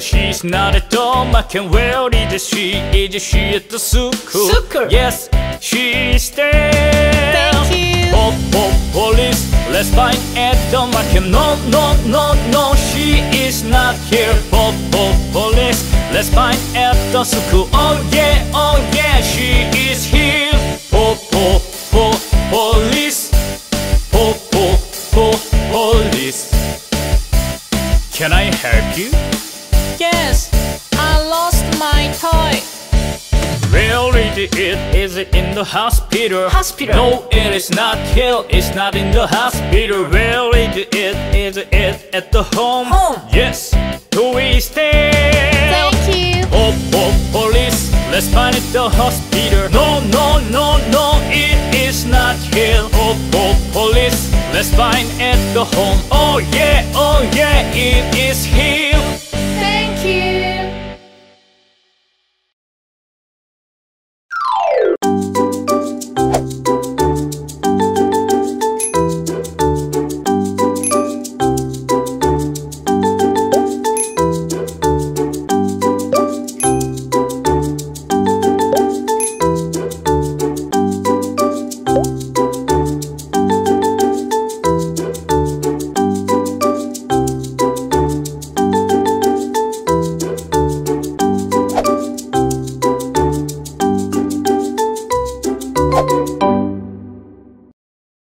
She's not at all market. Where is she? Is she at the school? Yes, she's there. Thank you. Oh, police, let's find at the market. No, she is not here. Oh, police, let's find at the school. Oh yeah, she is here. Oh, police. Oh, police. Can I help you? Yes, I lost my toy. Where is it? Is it in the hospital? No, it is not here. It's not in the hospital. Where is it? Is it at the home? Yes, who is there? Thank you. Police, let's find it the hospital. No, it is not here. Police, let's find it at the home. Oh yeah, it is here.